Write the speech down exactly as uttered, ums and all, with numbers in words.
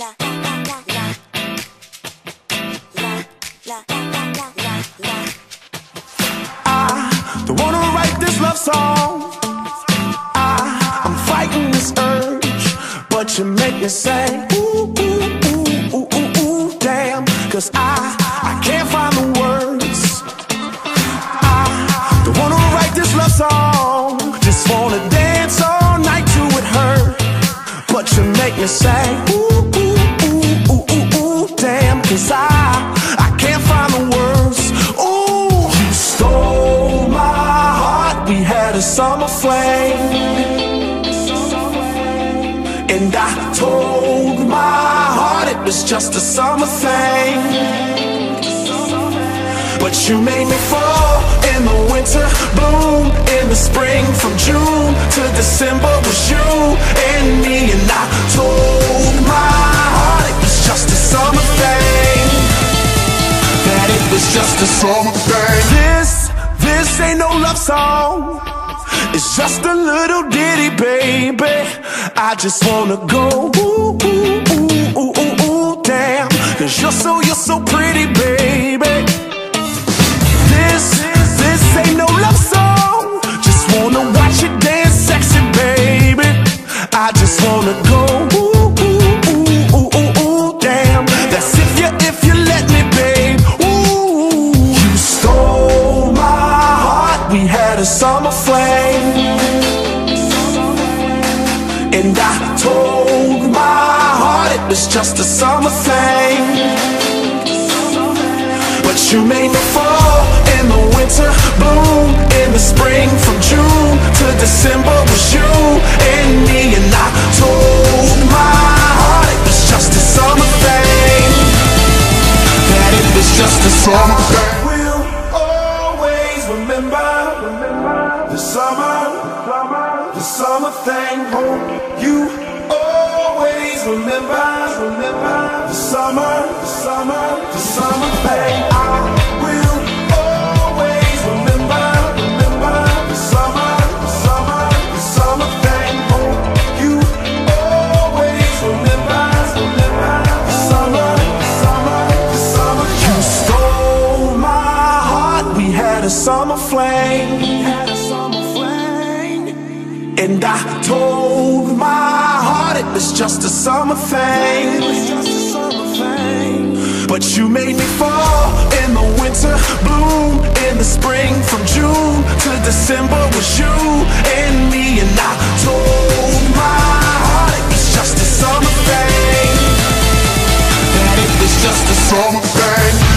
I don't wanna write this love song. I, I'm fighting this urge, but you make me say ooh, ooh, ooh, ooh, ooh, ooh, damn. Cause I, I can't find the words. I don't wanna write this love song, just wanna dance all night till it hurt. But you make me say ooh, ooh, ooh, ooh, ooh, ooh, damn. Cause I, I can't find the words. Ooh, you stole my heart. We had a summer flame, and I told my heart it was just a summer thing. But you made me fall in the winter bloom. In the spring, from June to December was you and me. And I told my heart it was just a summer thing, that it was just a summer thing. This, this ain't no love song, it's just a little ditty, baby. I just wanna go ooh, ooh, ooh, ooh, ooh, ooh, damn. Cause you're so, you're so pretty, baby. This, this ain't no love song, just wanna watch you dance sexy, baby. I just wanna go ooh, ooh, ooh, ooh, ooh, ooh, damn. That's if you, if you let me, babe. Ooh, you stole my heart. We had a summer flame, and I told my heart it was just a summer thing. But you made me fall in the winter bloom. In the spring, from June to December was you and me. And I told my heart it was just a summer thing, that it was just a summer thing. I will always remember, remember the summer, the summer thing. Hope you always remember, remember the summer, the summer, the summer thing. I will always remember, remember the summer, the summer, the summer thing. Hope you always remember, remember the summer, the summer, the summer thing. You stole my heart. We had a summer flame, we had a summer flame, and I told my heart it was just a summer thing. But you made me fall in the winter bloom. In the spring, from June to December was you and me. And I told my heart it was just a summer thing, that it was just a summer thing.